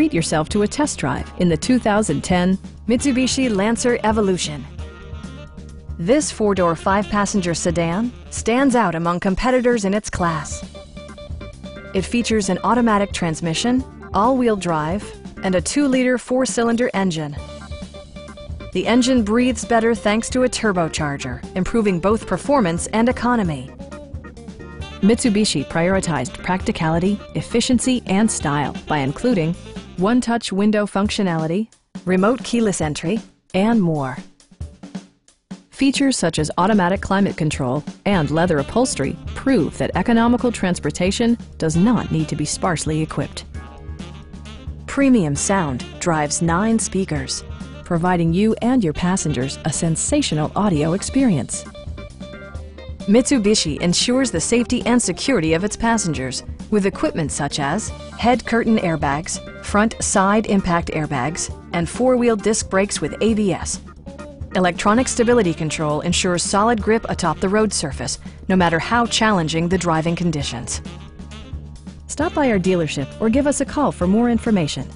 treat yourself to a test drive in the 2010 Mitsubishi Lancer Evolution. This four-door, five-passenger sedan stands out among competitors in its class. It features an automatic transmission, all-wheel drive, and a 2-liter four-cylinder engine. The engine breathes better thanks to a turbocharger, improving both performance and economy. Mitsubishi prioritized practicality, efficiency, and style by including one-touch window functionality, remote keyless entry, and more. Features such as automatic climate control and leather upholstery prove that economical transportation does not need to be sparsely equipped. Premium sound drives 9 speakers, providing you and your passengers a sensational audio experience. Mitsubishi ensures the safety and security of its passengers with equipment such as head curtain airbags, front side impact airbags, and four-wheel disc brakes with ABS. Electronic stability control ensures solid grip atop the road surface, no matter how challenging the driving conditions. Stop by our dealership or give us a call for more information.